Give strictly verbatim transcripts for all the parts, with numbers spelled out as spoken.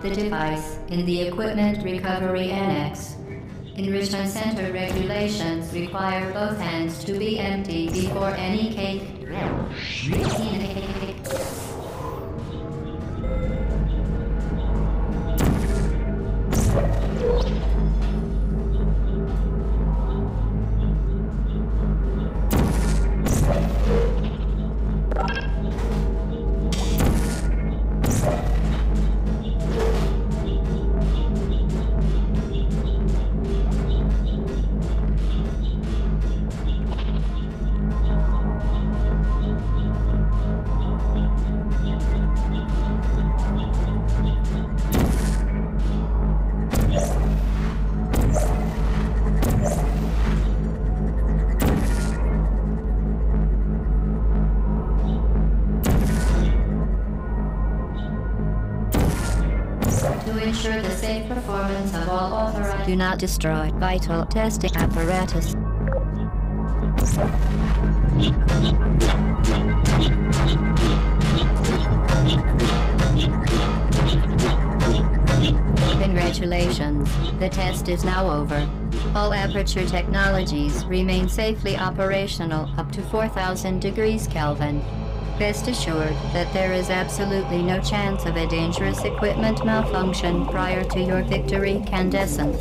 drop the device in the equipment recovery annex. Enrichment center regulations require both hands to be empty before any cake. Do not destroy vital testing apparatus. Congratulations, the test is now over. All Aperture technologies remain safely operational up to four thousand degrees Kelvin. Rest assured that there is absolutely no chance of a dangerous equipment malfunction prior to your victory candescence.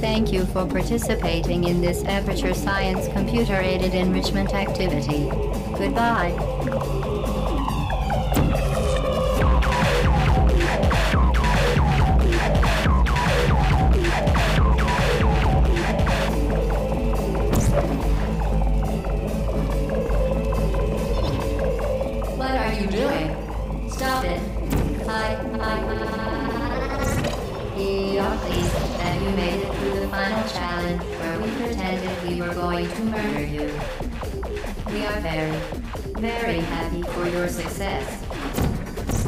Thank you for participating in this Aperture Science computer-aided enrichment activity. Goodbye.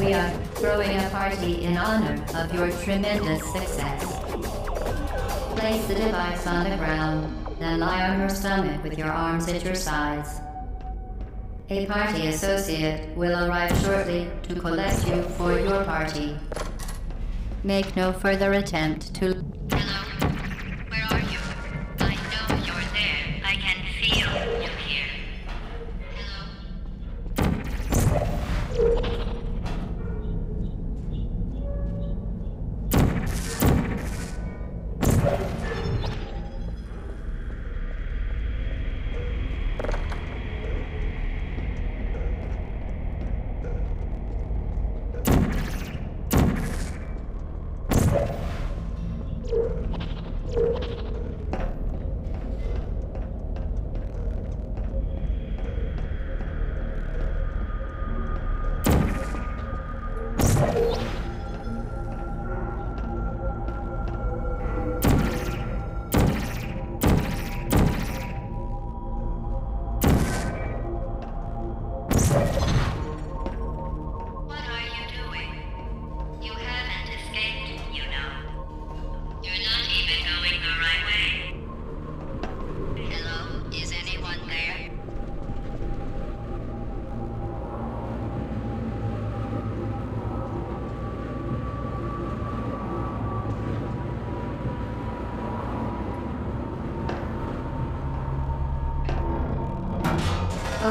We are throwing a party in honor of your tremendous success. Place the device on the ground, then lie on your stomach with your arms at your sides. A party associate will arrive shortly to collect you for your party. Make no further attempt to... Hello? Where are you? I know you're there. I can feel you here. Hello?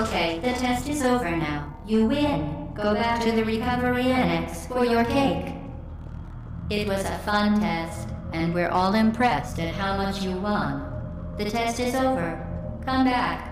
Okay, the test is over now. You win. Go back to the recovery annex for your cake. It was a fun test, and we're all impressed at how much you won. The test is over. Come back.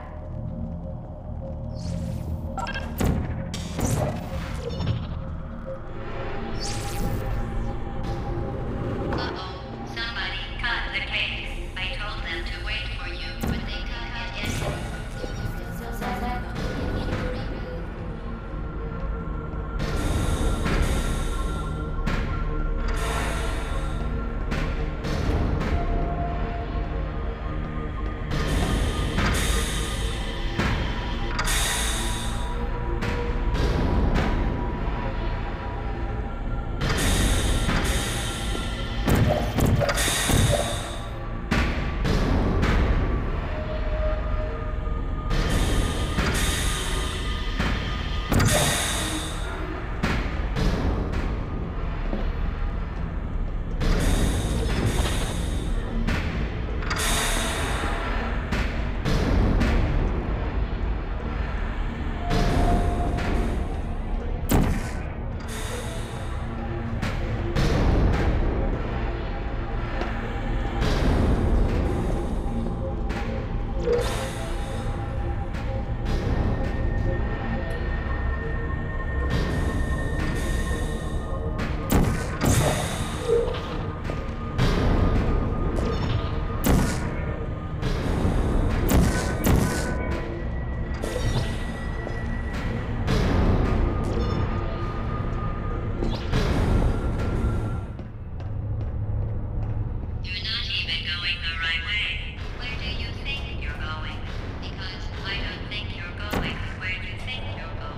going the right way. Where do you think you're going? Because I don't think you're going where you think you're going.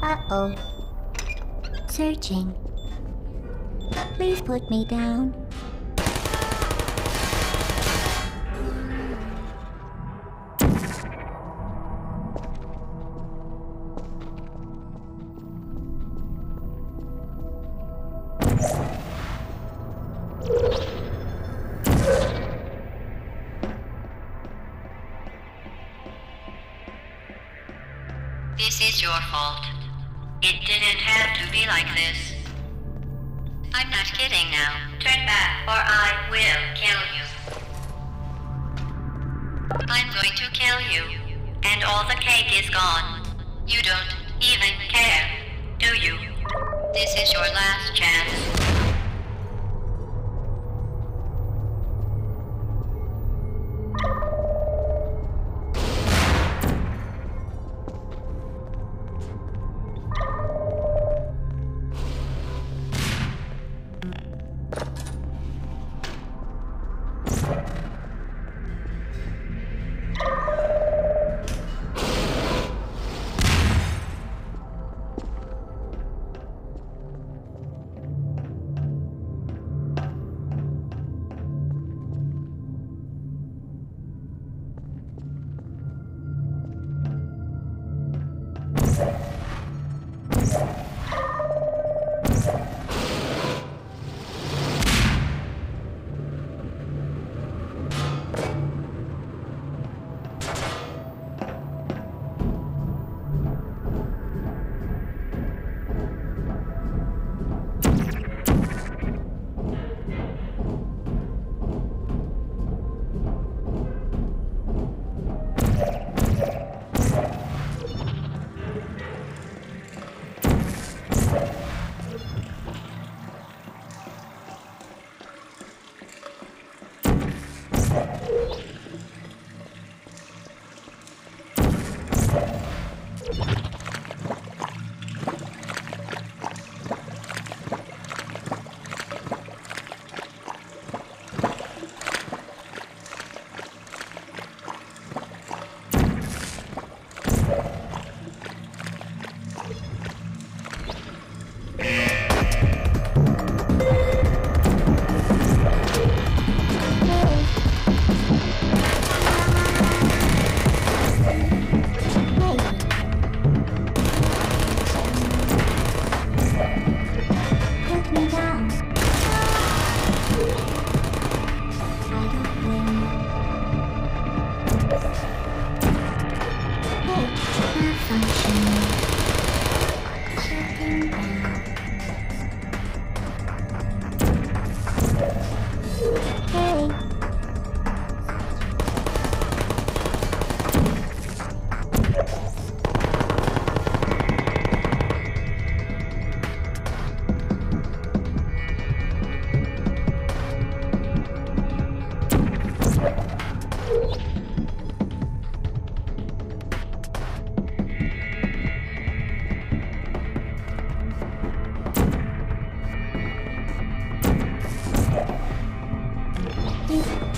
Uh-oh. Searching. Please put me down. This is your fault. It didn't have to be like this. I'm not kidding now. Turn back or I will kill you. I'm going to kill you. And all the cake is gone. You don't even care, do you? This is your last chance.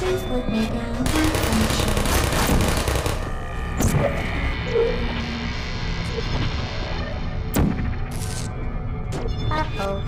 Please put me down and Uh-oh.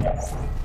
Yes.